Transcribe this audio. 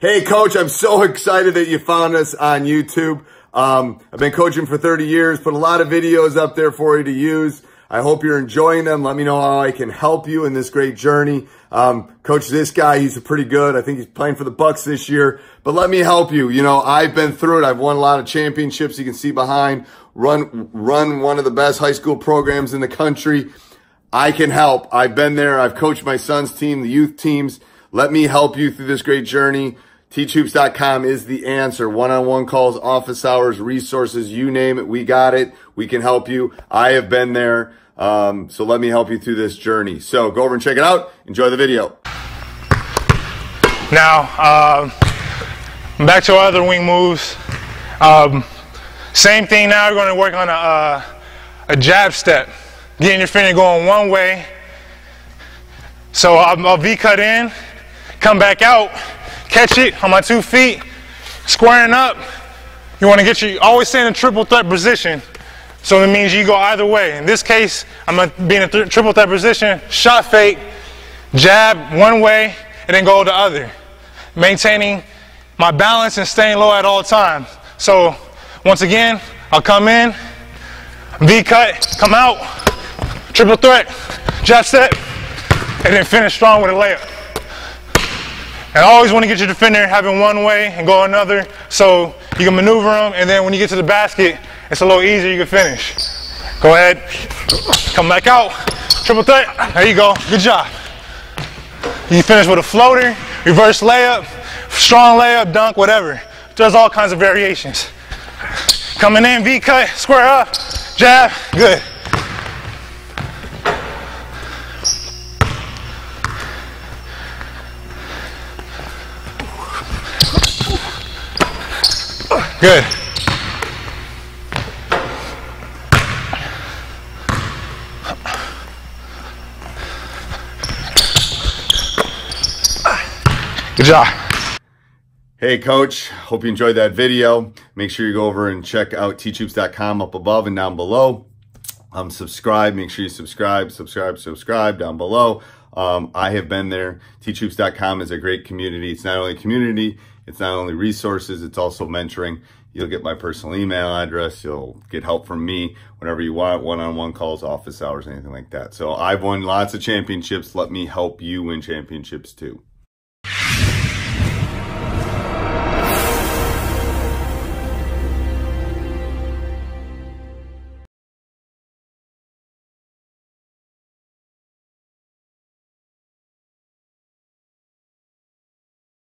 Hey, Coach, I'm so excited that you found us on YouTube. I've been coaching for 30 years, put a lot of videos up there for you to use. I hope you're enjoying them. Let me know how I can help you in this great journey. Coach, this guy, he's pretty good. I think he's playing for the Bucks this year, but let me help you. You know, I've been through it. I've won a lot of championships. You can see behind, run one of the best high school programs in the country. I can help. I've been there. I've coached my son's team, the youth teams. Let me help you through this great journey. TeachHoops.com is the answer. One-on-one calls, office hours, resources, you name it. We got it. We can help you. I have been there. So let me help you through this journey. So go over and check it out. Enjoy the video. Now, back to our other wing moves. Same thing now. We're going to work on a jab step. Getting your finger going one way. So I'll V-cut in, come back out, catch it on my 2 feet, squaring up. You want to get your, always stay in a triple threat position. So it means you go either way. In this case, I'm going to be in a triple threat position, shot fake, jab one way, and then go the other. Maintaining my balance and staying low at all times. So once again, I'll come in, V-cut, come out, triple threat, jab step, and then finish strong with a layup. And always want to get your defender having one way and go another, so you can maneuver them, and then when you get to the basket, it's a little easier, you can finish. Go ahead, come back out, triple threat, there you go, good job. You finish with a floater, reverse layup, strong layup, dunk, whatever. There's all kinds of variations. Coming in, V-cut, square up, jab, good. Good. Good job. Hey, Coach. Hope you enjoyed that video. Make sure you go over and check out teachhoops.com up above and down below. Subscribe. Make sure you subscribe down below. I have been there. TeachHoops.com is a great community. It's not only a community, it's not only resources, it's also mentoring. You'll get my personal email address. You'll get help from me whenever you want, one-on-one calls, office hours, anything like that. So I've won lots of championships. Let me help you win championships too.